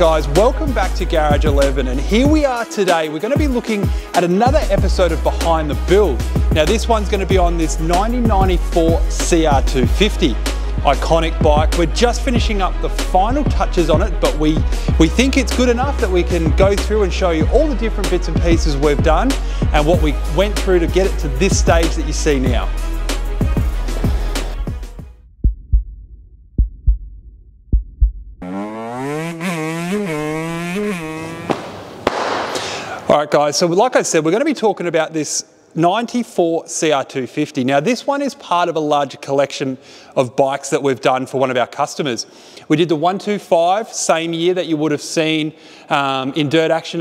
guys, welcome back to Garage 11, and here we are today. We're going to be looking at another episode of Behind the Build. Now this one's going to be on this 1994 CR250, iconic bike. We're just finishing up the final touches on it, but we think it's good enough that we can go through and show you all the different bits and pieces we've done and what we went through to get it to this stage that you see now. Alright guys, so like I said, we're going to be talking about this 94 CR250. Now this one is part of a larger collection of bikes that we've done for one of our customers. We did the 125, same year that you would have seen in Dirt Action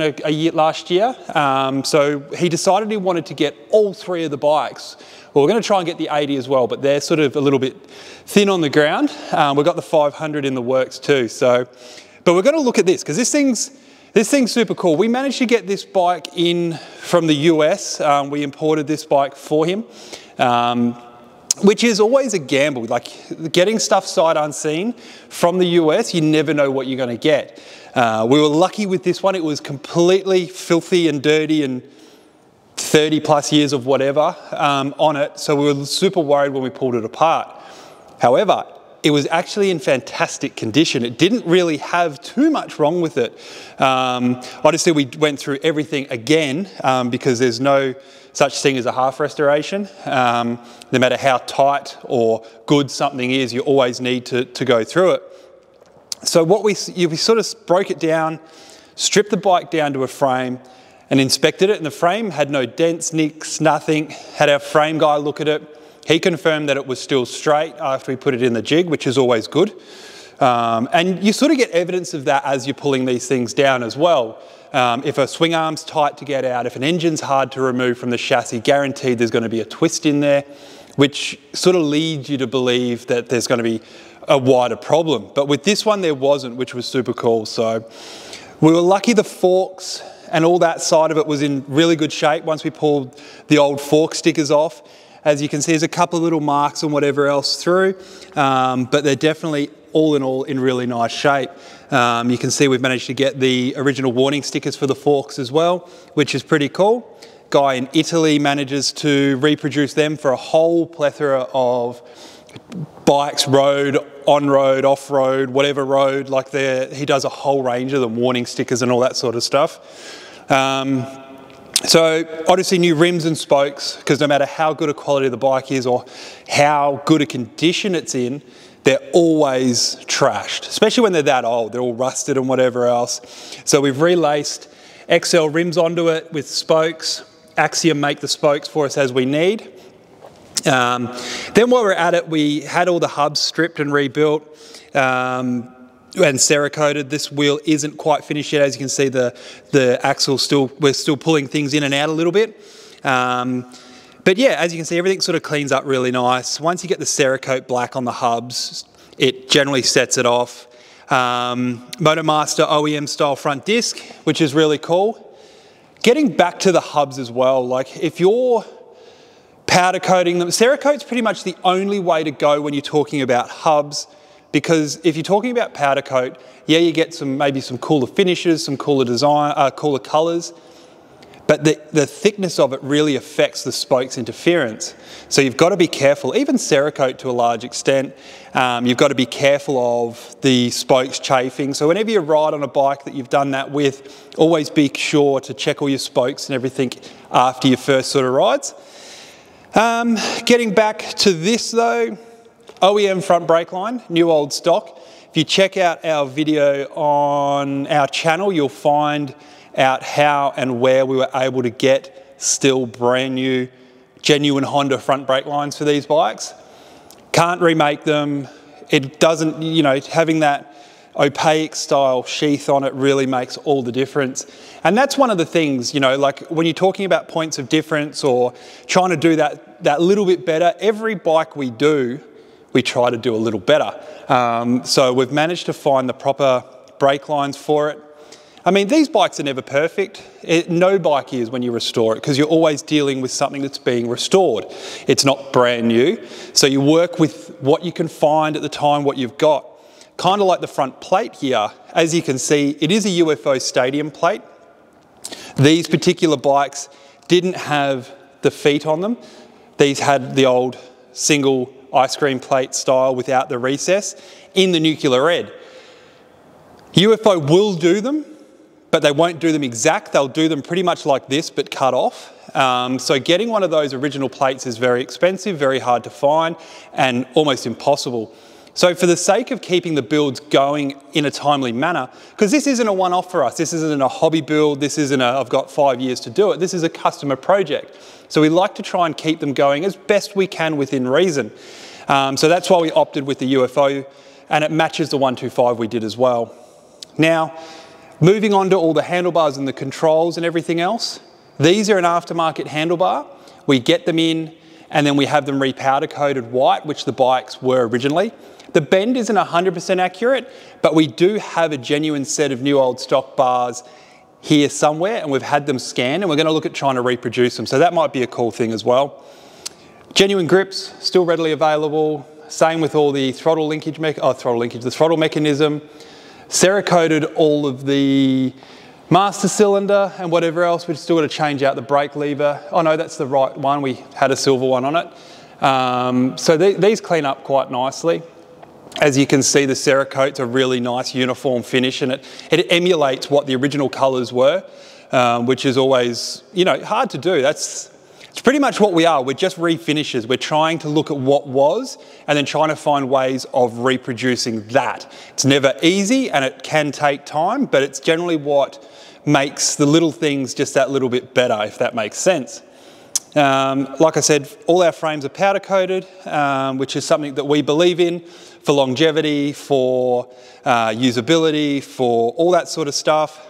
last year. So he decided he wanted to get all three of the bikes. Well, we're going to try and get the 80 as well, but they're sort of a little bit thin on the ground. We've got the 500 in the works too. So, but we're going to look at this because this thing's super cool. We managed to get this bike in from the US. We imported this bike for him, which is always a gamble. Like getting stuff sight unseen from the US, you never know what you're going to get. We were lucky with this one. It was completely filthy and dirty and 30 plus years of whatever on it. So we were super worried when we pulled it apart. However, it was actually in fantastic condition. It didn't really have too much wrong with it. Obviously, we went through everything again because there's no such thing as a half restoration. No matter how tight or good something is, you always need to go through it. So what we sort of broke it down, stripped the bike down to a frame and inspected it. And the frame had no dents, nicks, nothing. Had our frame guy look at it. He confirmed that it was still straight after we put it in the jig, which is always good. And you sort of get evidence of that as you're pulling these things down as well. If a swing arm's tight to get out, if an engine's hard to remove from the chassis, guaranteed there's going to be a twist in there, which sort of leads you to believe that there's going to be a wider problem. But with this one, there wasn't, which was super cool. So we were lucky the forks and all that side of it was in really good shape once we pulled the old fork stickers off. As you can see, there's a couple of little marks and whatever else through, but they're definitely all in all in really nice shape. You can see we've managed to get the original warning stickers for the forks as well, which is pretty cool. Guy in Italy manages to reproduce them for a whole plethora of bikes, road, on-road, off-road, whatever road, like he does a whole range of them, warning stickers and all that sort of stuff. So obviously new rims and spokes, because no matter how good a quality the bike is or how good a condition it's in, they're always trashed, especially when they're that old. They're all rusted and whatever else. So we've relaced XL rims onto it with spokes. Axiom make the spokes for us as we need. Then while we're at it, we had all the hubs stripped and rebuilt. And Cerakoted. This wheel isn't quite finished yet. As you can see, the axle we're still pulling things in and out a little bit. But yeah, as you can see, everything sort of cleans up really nice. Once you get the Cerakote black on the hubs, it generally sets it off. Motomaster OEM style front disc, which is really cool. Getting back to the hubs as well, like if you're powder coating them, Cerakote's pretty much the only way to go when you're talking about hubs. Because if you're talking about powder coat, yeah, you get maybe some cooler finishes, some cooler design, cooler colours, but the thickness of it really affects the spokes interference. So you've got to be careful. Even Cerakote to a large extent, you've got to be careful of the spokes chafing. So whenever you ride on a bike that you've done that with, always be sure to check all your spokes and everything after your first sort of rides. Getting back to this though, OEM front brake line, new old stock. If you check out our video on our channel, you'll find out how and where we were able to get still brand new, genuine Honda front brake lines for these bikes. Can't remake them. It doesn't, you know, having that opaque style sheath on it really makes all the difference. And that's one of the things, you know, like when you're talking about points of difference or trying to do that little bit better, every bike we do, we try to do a little better. So we've managed to find the proper brake lines for it. I mean, these bikes are never perfect. No bike is when you restore it, because you're always dealing with something that's being restored. It's not brand new. So you work with what you can find at the time, what you've got. kind of like the front plate here, as you can see, it is a UFO stadium plate. These particular bikes didn't have the feet on them. These had the old single ice cream plate style without the recess in the nuclear red. UFO will do them, but they won't do them exact. They'll do them pretty much like this, but cut off. So getting one of those original plates is very expensive, very hard to find, and almost impossible. So for the sake of keeping the builds going in a timely manner, because this isn't a one-off for us, this isn't a hobby build, this isn't a I've got 5 years to do it, this is a customer project. So we like to try and keep them going as best we can within reason. So that's why we opted with the UFO, and it matches the 125 we did as well. Now, moving on to all the handlebars and the controls and everything else, these are an aftermarket handlebar. We get them in and then we have them repowder coated white, which the bikes were originally. The bend isn't 100% accurate, but we do have a genuine set of new old stock bars here somewhere, and we've had them scanned and we're going to look at trying to reproduce them. So that might be a cool thing as well. Genuine grips, still readily available. Same with all the throttle linkage, the throttle mechanism. Cerakoted all of the master cylinder and whatever else. We've still got to change out the brake lever. Oh no, that's the right one. We had a silver one on it. So these clean up quite nicely. As you can see, the Cerakote's a really nice uniform finish, and it emulates what the original colors were, which is always, you know, hard to do. It's pretty much what we are. We're just refinishes. We're trying to look at what was and then trying to find ways of reproducing that. It's never easy and it can take time, but it's generally what makes the little things just that little bit better, if that makes sense. Like I said, all our frames are powder coated, which is something that we believe in for longevity, for usability, for all that sort of stuff.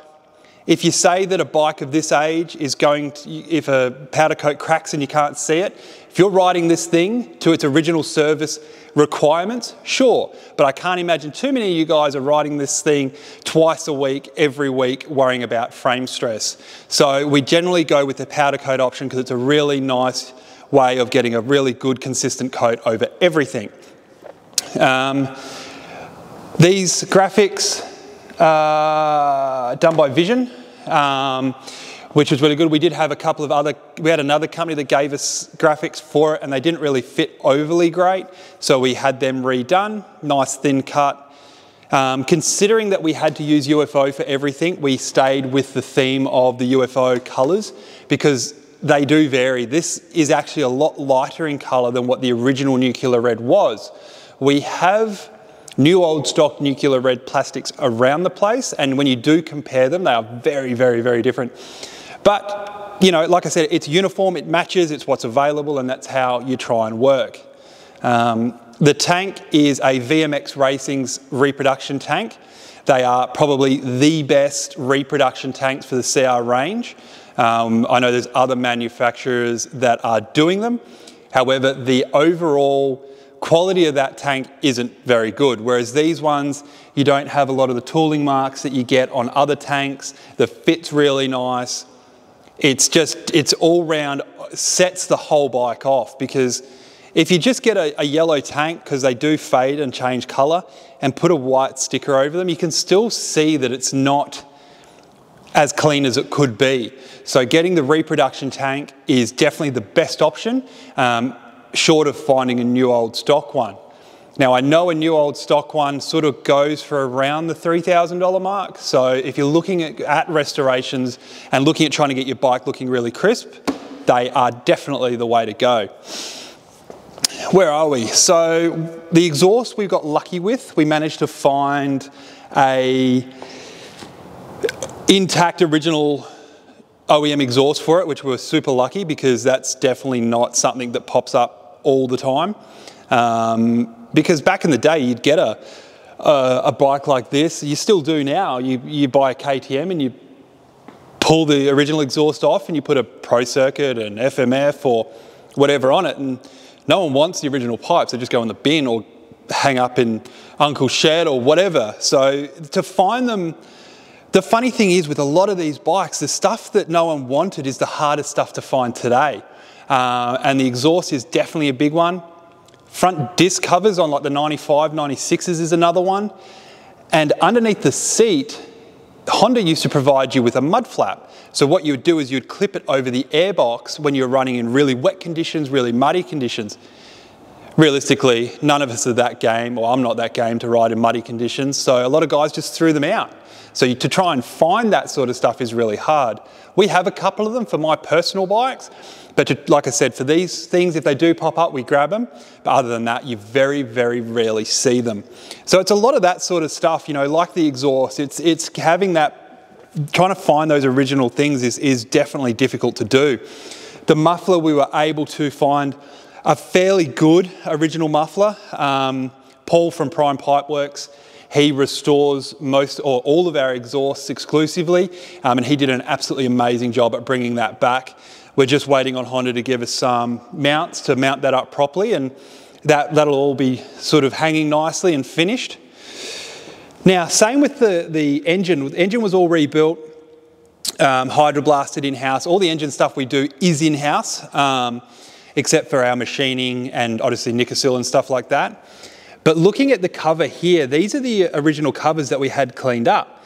If you say that a bike of this age is going to, if a powder coat cracks and you can't see it, if you're riding this thing to its original service requirements, sure. But I can't imagine too many of you guys are riding this thing twice a week, every week, worrying about frame stress. So we generally go with the powder coat option because it's a really nice way of getting a really good, consistent coat over everything. These graphics are done by Vision. Which was really good. We did have a couple of other, we had another company that gave us graphics for it and they didn't really fit overly great. So we had them redone, nice thin cut. Considering that we had to use UFO for everything, we stayed with the theme of the UFO colors because they do vary. This is actually a lot lighter in color than what the original nuclear red was. We have new old stock nuclear red plastics around the place, and when you do compare them, they are very, very, very different. But, you know, like I said, it's uniform, it matches, it's what's available, and that's how you try and work. The tank is a VMX Racing's reproduction tank. They are probably the best reproduction tanks for the CR range. I know there's other manufacturers that are doing them. However, the overall quality of that tank isn't very good, whereas these ones, you don't have a lot of the tooling marks that you get on other tanks. The fit's really nice. It's just, it's all round, sets the whole bike off, because if you just get a yellow tank, because they do fade and change color, and put a white sticker over them, you can still see that it's not as clean as it could be. So getting the reproduction tank is definitely the best option. Short of finding a new old stock one. Now, I know a new old stock one sort of goes for around the $3,000 mark. So if you're looking at restorations and looking at trying to get your bike looking really crisp, they are definitely the way to go. Where are we? So the exhaust we got lucky with, we managed to find a intact original OEM exhaust for it, which we were super lucky, because that's definitely not something that pops up all the time, because back in the day you'd get a bike like this. You still do now. You buy a KTM and you pull the original exhaust off and you put a Pro Circuit and FMF or whatever on it, and no one wants the original pipes. They just go in the bin or hang up in Uncle's shed or whatever. So to find them, the funny thing is with a lot of these bikes, the stuff that no one wanted is the hardest stuff to find today. And the exhaust is definitely a big one. front disc covers on like the 95, 96s is another one. And underneath the seat, Honda used to provide you with a mud flap. So what you would do is you'd clip it over the airbox when you're running in really wet conditions, really muddy conditions. Realistically, none of us are that game, or I'm not that game to ride in muddy conditions, so a lot of guys just threw them out. So to try and find that sort of stuff is really hard. We have a couple of them for my personal bikes, but like I said, for these things, if they do pop up, we grab them. But other than that, you very, very rarely see them. So it's a lot of that sort of stuff, you know, like the exhaust, it's having that, trying to find those original things is definitely difficult to do. The muffler, we were able to find a fairly good original muffler. Paul from Prime Pipeworks, he restores most or all of our exhausts exclusively, and he did an absolutely amazing job at bringing that back. We're just waiting on Honda to give us some mounts to mount that up properly, and that'll all be sort of hanging nicely and finished. Now, same with the engine. The engine was all rebuilt, hydroblasted in-house. All the engine stuff we do is in-house, except for our machining and obviously Nicosil and stuff like that. But looking at the cover here, these are the original covers that we had cleaned up.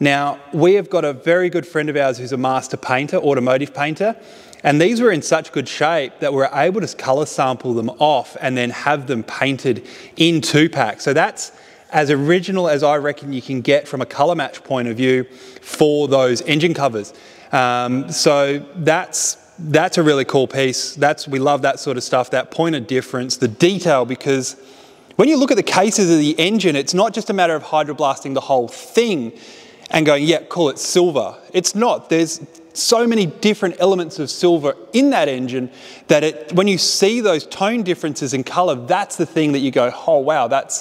Now, we have got a very good friend of ours who's a master painter, automotive painter, and these were in such good shape that we were able to colour sample them off and then have them painted in 2-pack. So that's as original as I reckon you can get from a colour match point of view for those engine covers. So that's a really cool piece. We love that sort of stuff, that point of difference, the detail, because when you look at the cases of the engine, it's not just a matter of hydroblasting the whole thing and going, yeah, cool, it's silver. It's not. There's so many different elements of silver in that engine that when you see those tone differences in colour, that's the thing that you go, oh wow, that's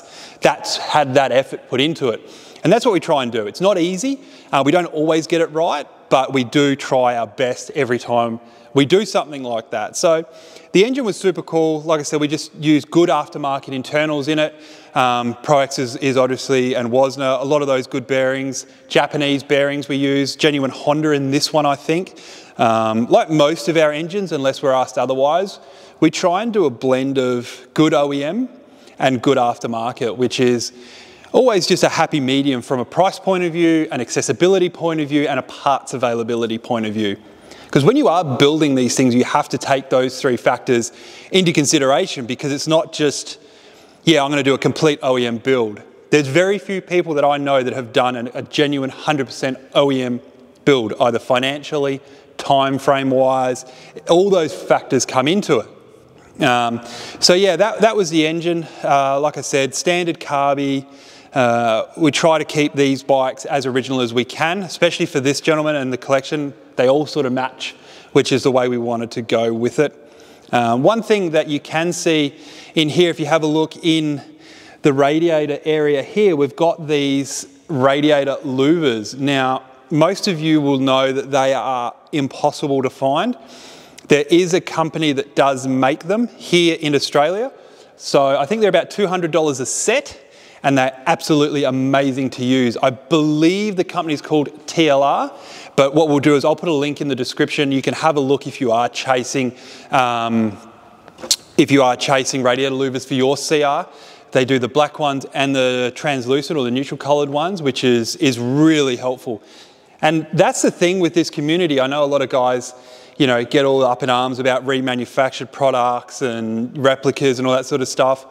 had that effort put into it. And that's what we try and do. It's not easy. We don't always get it right, but we do try our best every time we do something like that. So the engine was super cool. Like I said, we just used good aftermarket internals in it. Pro-X is obviously, and Wozner, a lot of those good bearings, Japanese bearings we use, genuine Honda in this one, I think. Like most of our engines, unless we're asked otherwise, we try and do a blend of good OEM and good aftermarket, which is always just a happy medium from a price point of view, an accessibility point of view, and a parts availability point of view. Because when you are building these things, you have to take those three factors into consideration, because it's not just, yeah, I'm going to do a complete OEM build. There's very few people that I know that have done a genuine 100% OEM build, either financially, time frame wise, all those factors come into it. So yeah, that was the engine. Like I said, standard carby. We try to keep these bikes as original as we can, especially for this gentleman and the collection. They all sort of match, which is the way we wanted to go with it. One thing that you can see in here, if you have a look in the radiator area here, we've got these radiator louvers. Now, most of you will know that they are impossible to find. There is a company that does make them here in Australia. So I think they're about $200 a set. And they're absolutely amazing to use. I believe the company's called TLR, but what we'll do is I'll put a link in the description. You can have a look if you are chasing radiator louvers for your CR. They do the black ones and the translucent or the neutral colored ones, which is really helpful. And that's the thing with this community. I know a lot of guys, you know, get all up in arms about remanufactured products and replicas and all that sort of stuff.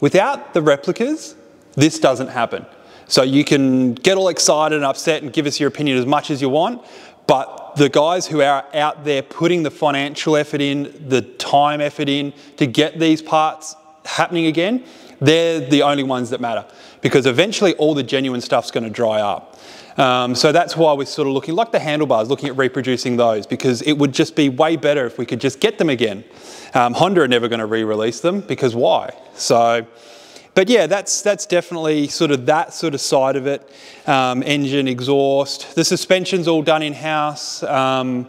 Without the replicas, this doesn't happen. So you can get all excited and upset and give us your opinion as much as you want, but the guys who are out there putting the financial effort in, the time effort in to get these parts happening again, they're the only ones that matter, because eventually all the genuine stuff's going to dry up. So that's why we're sort of looking, like the handlebars, looking at reproducing those, because it would just be way better if we could just get them again. Honda are never going to re-release them, because why? So, but yeah, that's definitely sort of that sort of side of it. Engine, exhaust, the suspension's all done in-house. The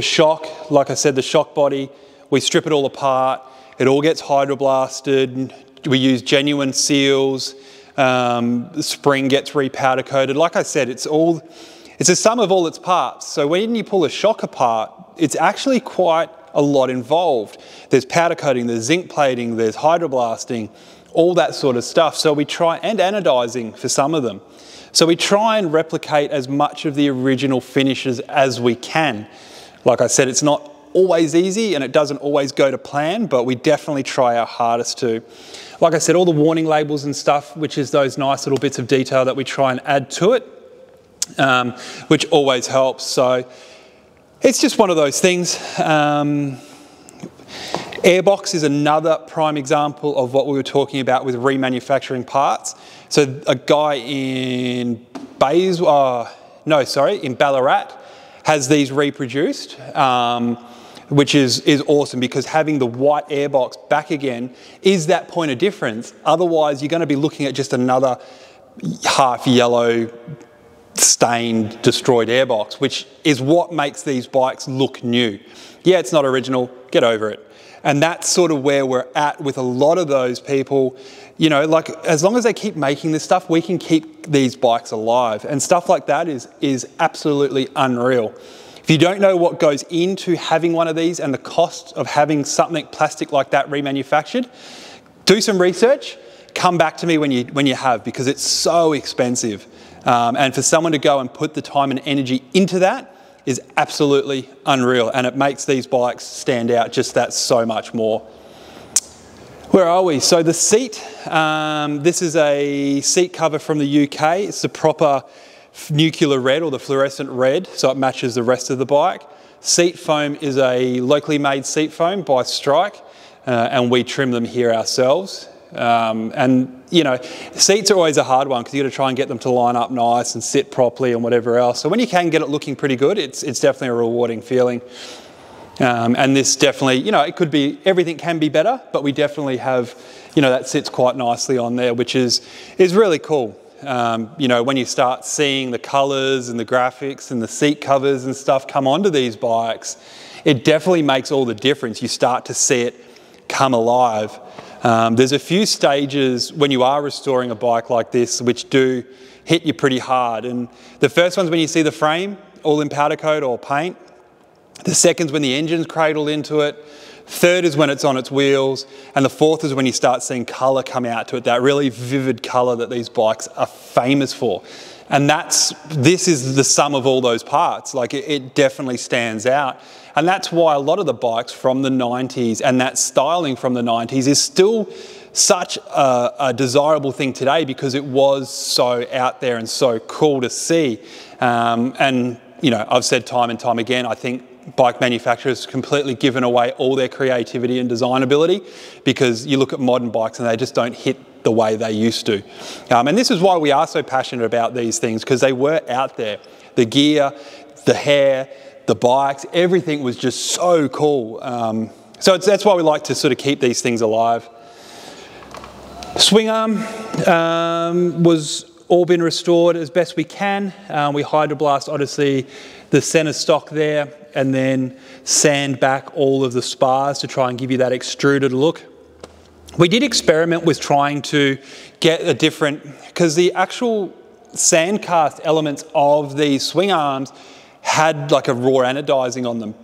shock, like I said, the shock body, we strip it all apart. It all gets hydroblasted. We use genuine seals. The spring gets repowder coated. Like I said, it's a sum of all its parts. So when you pull a shock apart, it's actually quite a lot involved. There's powder coating, there's zinc plating, there's hydroblasting, all that sort of stuff. So we try, and anodizing for some of them. So we try and replicate as much of the original finishes as we can. Like I said, it's not always easy and it doesn't always go to plan, but we definitely try our hardest to. Like I said, all the warning labels and stuff, which is those nice little bits of detail that we try and add to it, which always helps. So it's just one of those things. Airbox is another prime example of what we were talking about with remanufacturing parts. So a guy in Ballarat has these reproduced, which is awesome, because having the white airbox back again is that point of difference. Otherwise, you're going to be looking at just another half yellow stained, destroyed airbox, which is what makes these bikes look new. Yeah, it's not original, get over it. And that's sort of where we're at with a lot of those people. You know, like, as long as they keep making this stuff, we can keep these bikes alive. And stuff like that is absolutely unreal. If you don't know what goes into having one of these and the cost of having something plastic like that remanufactured, do some research, come back to me when you have, because it's so expensive. And for someone to go and put the time and energy into that is absolutely unreal, and it makes these bikes stand out just that so much more. Where are we? So the seat, this is a seat cover from the UK. It's the proper nuclear red, or the fluorescent red, so it matches the rest of the bike. Seat foam is a locally made seat foam by Strike, and we trim them here ourselves. And you know, seats are always a hard one because you got to try and get them to line up nice and sit properly and whatever else. So when you can get it looking pretty good, it's definitely a rewarding feeling. And this definitely, you know, it could be, everything can be better, but we definitely have, you know, that sits quite nicely on there, which is really cool. You know, when you start seeing the colors and the graphics and the seat covers and stuff come onto these bikes, it definitely makes all the difference. You start to see it come alive. There's a few stages when you are restoring a bike like this which do hit you pretty hard, and the first one's when you see the frame all in powder coat or paint. The second's when the engine's cradled into it. Third is when it's on its wheels, and the fourth is when you start seeing colour come out to it, that really vivid colour that these bikes are famous for. And this is the sum of all those parts. Like, it definitely stands out. And that's why a lot of the bikes from the 90s and that styling from the 90s is still such a desirable thing today, because it was so out there and so cool to see. And, you know, I've said time and time again, I think bike manufacturers completely given away all their creativity and design ability, because you look at modern bikes and they just don't hit the way they used to. And this is why we are so passionate about these things, because they were out there. The gear, the hair, the bikes, everything was just so cool. So that's why we like to sort of keep these things alive. Swing arm was all been restored as best we can. We hydroblast, obviously, the center stock there, and then sand back all of the spars to try and give you that extruded look. We did experiment with trying to get a different, because the actual sand cast elements of these swing arms had like a raw anodizing on them.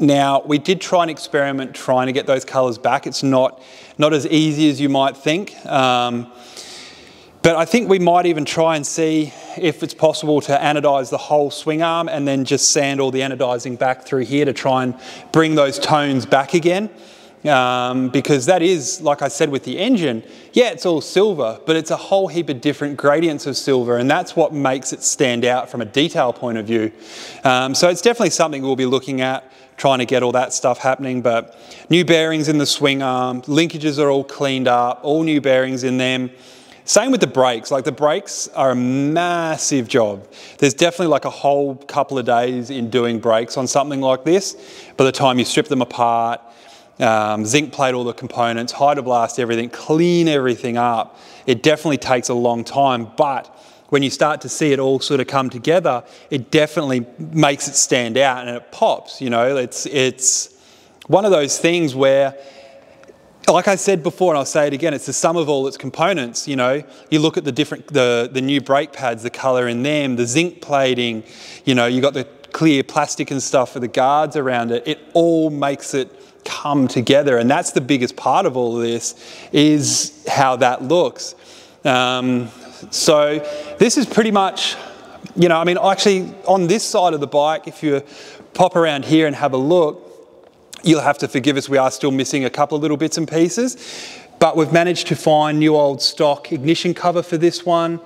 Now, we did try and experiment trying to get those colors back. It's not as easy as you might think. But I think we might even try and see if it's possible to anodize the whole swing arm and then just sand all the anodizing back through here to try and bring those tones back again. Because that is, like I said with the engine, yeah, it's all silver, but it's a whole heap of different gradients of silver, and that's what makes it stand out from a detail point of view. So it's definitely something we'll be looking at, trying to get all that stuff happening. But new bearings in the swing arm, linkages are all cleaned up, all new bearings in them. Same with the brakes. Like, the brakes are a massive job. There's definitely like a whole couple of days in doing brakes on something like this. By the time you strip them apart, zinc plate all the components, hydroblast everything, clean everything up, it definitely takes a long time. But when you start to see it all sort of come together, it definitely makes it stand out and it pops. You know, it's one of those things where, like I said before, and I'll say it again, it's the sum of all its components. You know, you look at the new brake pads, the colour in them, the zinc plating, you know, you've got the clear plastic and stuff for the guards around it, it all makes it come together. And that's the biggest part of all of this, is how that looks. So this is pretty much, you know, I mean, actually on this side of the bike, if you pop around here and have a look, you'll have to forgive us, we are still missing a couple of little bits and pieces, but we've managed to find new old stock ignition cover for this one.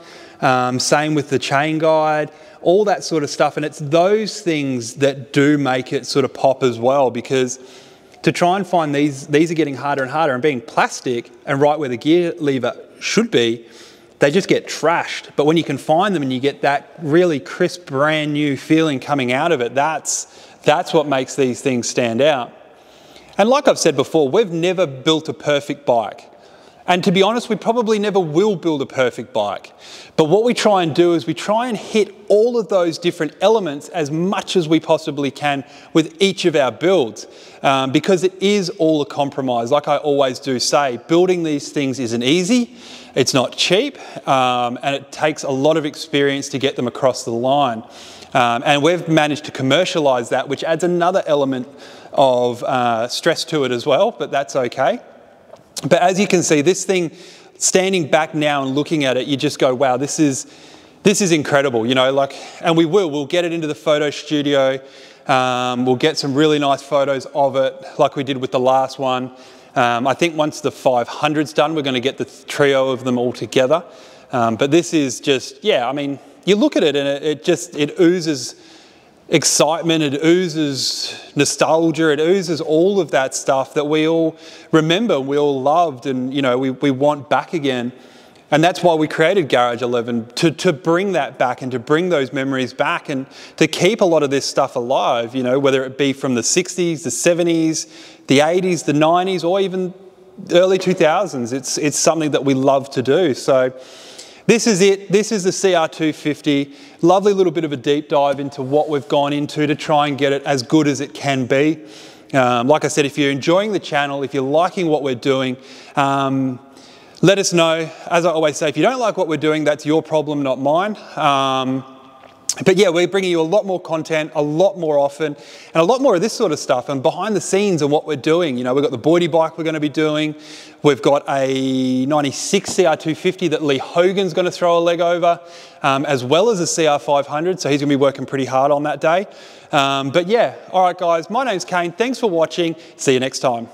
Same with the chain guide, all that sort of stuff. And it's those things that do make it sort of pop as well, because to try and find these are getting harder and harder, and being plastic and right where the gear lever should be, they just get trashed. But when you can find them and you get that really crisp, brand new feeling coming out of it, that's what makes these things stand out. And like I've said before, we've never built a perfect bike. And to be honest, we probably never will build a perfect bike. But what we try and do is we try and hit all of those different elements as much as we possibly can with each of our builds, because it is all a compromise. Like I always do say, building these things isn't easy, it's not cheap, and it takes a lot of experience to get them across the line. And we've managed to commercialize that, which adds another element of stress to it as well, but that's okay. But as you can see, this thing, standing back now and looking at it, you just go, wow, this is incredible, you know, like, and we'll get it into the photo studio. We'll get some really nice photos of it, like we did with the last one. I think once the 500's done, we're gonna get the trio of them all together. But this is just, yeah, I mean, you look at it and it oozes excitement, it oozes nostalgia, it oozes all of that stuff that we all remember, we all loved, and you know, we want back again. And that's why we created Garage 11, to bring that back and to bring those memories back and to keep a lot of this stuff alive, you know, whether it be from the 60s, the 70s, the 80s, the 90s, or even early 2000s. It's something that we love to do. So this is it. This is the CR250. Lovely little bit of a deep dive into what we've gone into to try and get it as good as it can be. Like I said, if you're enjoying the channel, if you're liking what we're doing, let us know. As I always say, if you don't like what we're doing, that's your problem, not mine. But yeah, we're bringing you a lot more content, a lot more often, and a lot more of this sort of stuff and behind the scenes and what we're doing. You know, we've got the Boydie bike we're going to be doing. We've got a 96 CR250 that Lee Hogan's going to throw a leg over, as well as a CR500. So he's going to be working pretty hard on that day. But yeah, all right, guys, my name's Kane. Thanks for watching. See you next time.